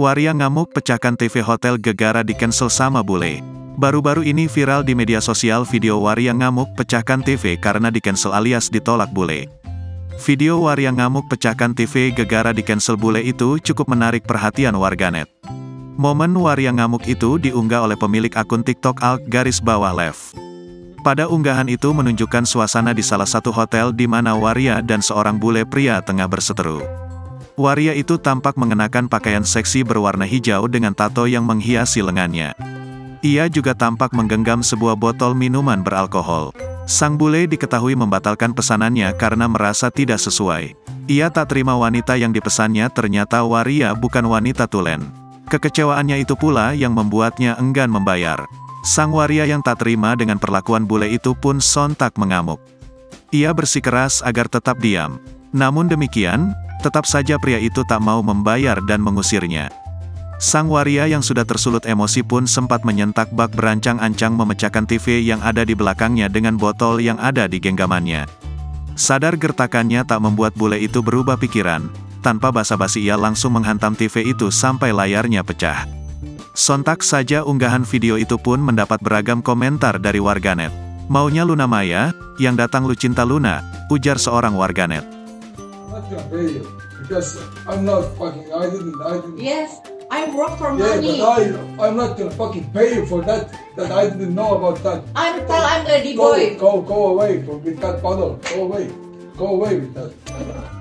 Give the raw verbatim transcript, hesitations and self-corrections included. Waria ngamuk pecahkan T V hotel gegara di-cancel sama bule. Baru-baru ini viral di media sosial video waria ngamuk pecahkan T V karena di-cancel alias ditolak bule. Video waria ngamuk pecahkan T V gegara di-cancel bule itu cukup menarik perhatian warganet. Momen waria ngamuk itu diunggah oleh pemilik akun TikTok alx_lev. Pada unggahan itu menunjukkan suasana di salah satu hotel di mana waria dan seorang bule pria tengah berseteru. Waria itu tampak mengenakan pakaian seksi berwarna hijau dengan tato yang menghiasi lengannya. Ia juga tampak menggenggam sebuah botol minuman beralkohol. Sang bule diketahui membatalkan pesanannya karena merasa tidak sesuai. Ia tak terima wanita yang dipesannya, ternyata waria bukan wanita tulen. Kekecewaannya itu pula yang membuatnya enggan membayar. Sang waria yang tak terima dengan perlakuan bule itu pun sontak mengamuk. Ia bersikeras agar tetap diam. Namun demikian, tetap saja pria itu tak mau membayar dan mengusirnya. Sang waria yang sudah tersulut emosi pun sempat menyentak bak berancang-ancang memecahkan T V yang ada di belakangnya dengan botol yang ada di genggamannya. Sadar gertakannya tak membuat bule itu berubah pikiran. Tanpa basa-basi ia langsung menghantam T V itu sampai layarnya pecah. Sontak saja unggahan video itu pun mendapat beragam komentar dari warganet. Maunya Luna Maya, yang datang Lucinta Luna, ujar seorang warganet. Yes, I work for money. Yeah, but I, I'm not gonna fucking pay you for that. That I didn't know about that. I'm tell I'm the D boy. Go, go, go away from with that bottle. Go away, go away with that.